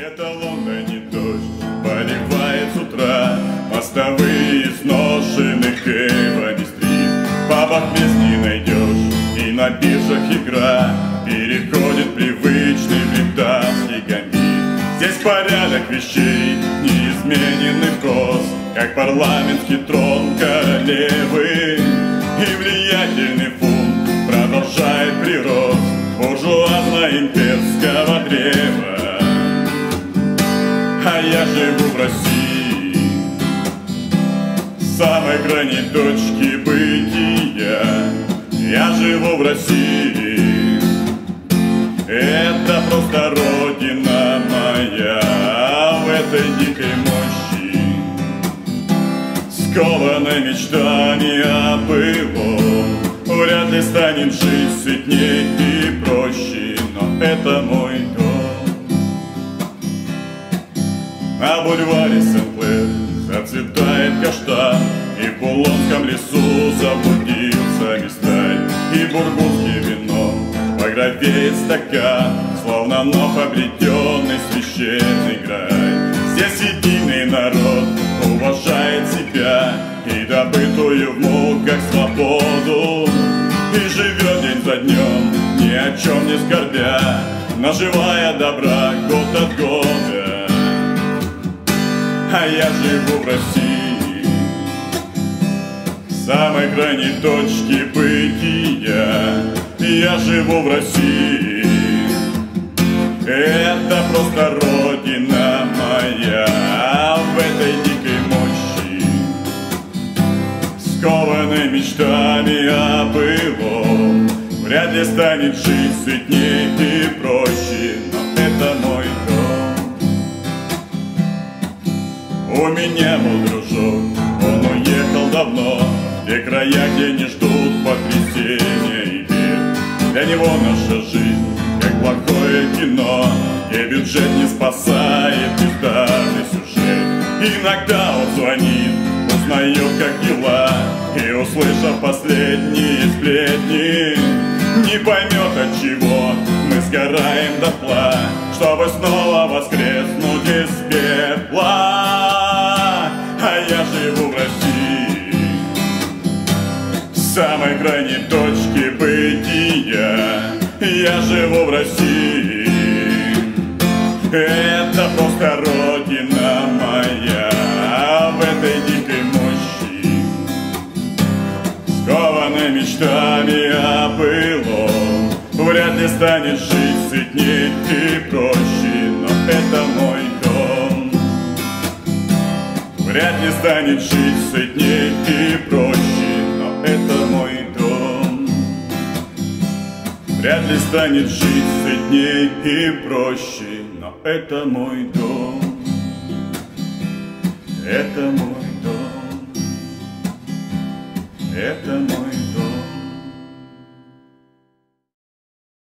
Это Лондоне дождь поливает с утра мостовые сношенных Эйвори-стрит. В пабах мест не найдешь, и на биржах игра переходит привычный британский гамбит. Здесь порядок вещей неизмененный вкус, как парламентский трон королевы. И влиятельный фунт продолжает прирост буржуазно-имперского древа. А я живу в России, самой крайней точки бытия. Я живу в России, это просто родина моя. А в этой дикой мощи, скованной мечтами о былом, вряд ли станет жить сытней и проще. Но это мой дом. На бульваре Сен-Клэр зацветает каштан, и в Булонском лесу заблудился Мистраль. И бургундское вино багровеет стакан, словно вновь обретенный священный край. Здесь единый народ уважает себя и добытую в муках свободу. И живет день за днем, ни о чем не скорбя, наживая добра год от года. А я живу в России, в самой крайней точке бытия. Я живу в России, это просто родина моя. А в этой дикой мощи, скованной мечтами о былом, вряд ли станет жить сытней и проще. Но это мой дом. У меня был дружок, он уехал давно, те края, где не ждут потрясения и бед. Для него наша жизнь, как плохое кино, где бюджет не спасает бездарный сюжет. Иногда он звонит, узнает, как дела, и, услышав последние сплетни, не поймет, от чего мы сгораем дотла, чтобы снова воскреснуть из пепла. А я живу в России, в самой крайней точке бытия. Я живу в России, это просто родина моя. А в этой дикой мощи, скованной мечтами о былом, вряд ли станешь жить сытней и проще. Но это мой дом. Вряд ли станет жить сытней и проще, но это мой дом. Вряд ли станет жить сытней и проще, но это мой дом. Это мой дом. Это мой дом.